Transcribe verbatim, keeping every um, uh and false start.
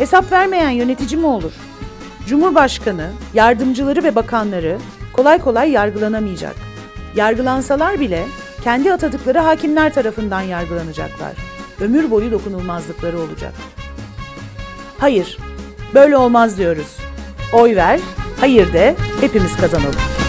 Hesap vermeyen yönetici mi olur? Cumhurbaşkanı, yardımcıları ve bakanları kolay kolay yargılanamayacak. Yargılansalar bile kendi atadıkları hakimler tarafından yargılanacaklar. Ömür boyu dokunulmazlıkları olacak. Hayır, böyle olmaz diyoruz. Oy ver, hayır de, hepimiz kazanalım.